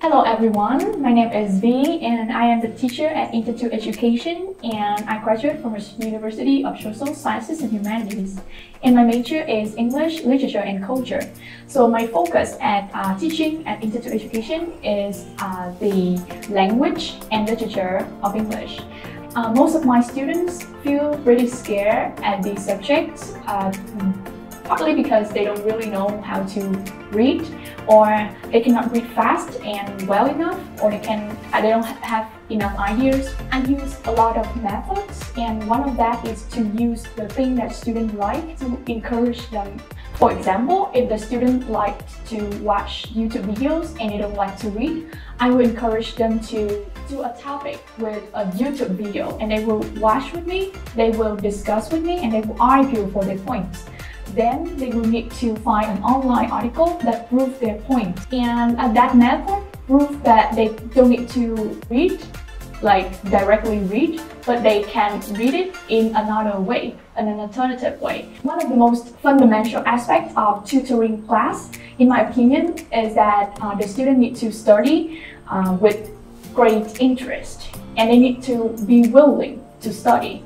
Hello everyone, my name is V and I am the teacher at Intertu Education and I graduate from the University of Social Sciences and Humanities and my major is English, Literature and Culture. So my focus at teaching at Intertu Education is the language and literature of English. Most of my students feel pretty scared at these subjects, partly because they don't really know how to read, or they cannot read fast and well enough, or they don't have enough ideas. I use a lot of methods, and one of that is to use the thing that students like to encourage them. For example, if the student likes to watch YouTube videos and they don't like to read, I would encourage them to do a topic with a YouTube video, and they will watch with me, they will discuss with me, and they will argue for their points. Then they will need to find an online article that proves their point. And that method proves that they don't need to read, like directly read, but they can read it in another way, in an alternative way. One of the most fundamental aspects of tutoring class, in my opinion, is that the student needs to study with great interest, and they need to be willing to study.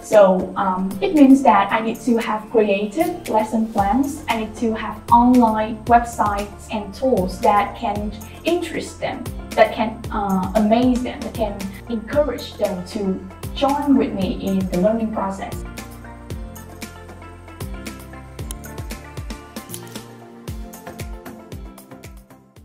So it means that I need to have creative lesson plans, I need to have online websites and tools that can interest them, that can amaze them, that can encourage them to join with me in the learning process.